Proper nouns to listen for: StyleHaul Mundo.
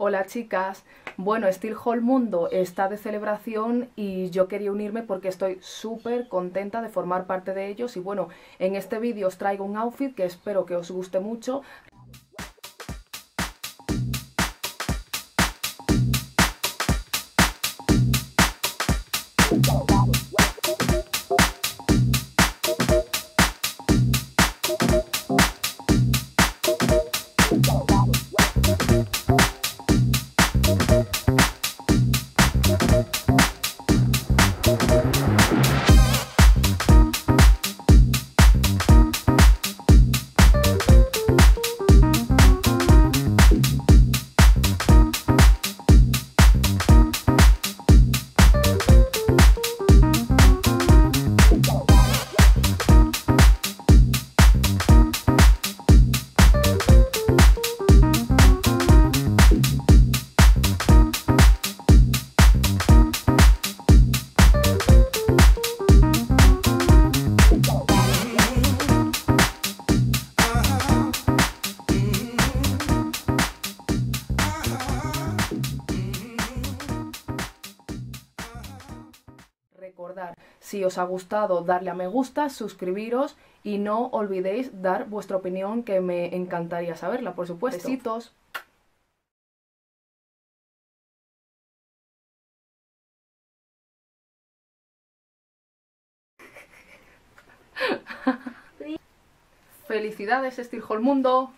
Hola chicas, bueno, StyleHaul Mundo está de celebración y yo quería unirme porque estoy súper contenta de formar parte de ellos. Y bueno, en este vídeo os traigo un outfit que espero que os guste mucho. Recordad, si os ha gustado, darle a me gusta, suscribiros y no olvidéis dar vuestra opinión, que me encantaría saberla, por supuesto. Besitos. ¡Felicidades, StyleHaul Mundo!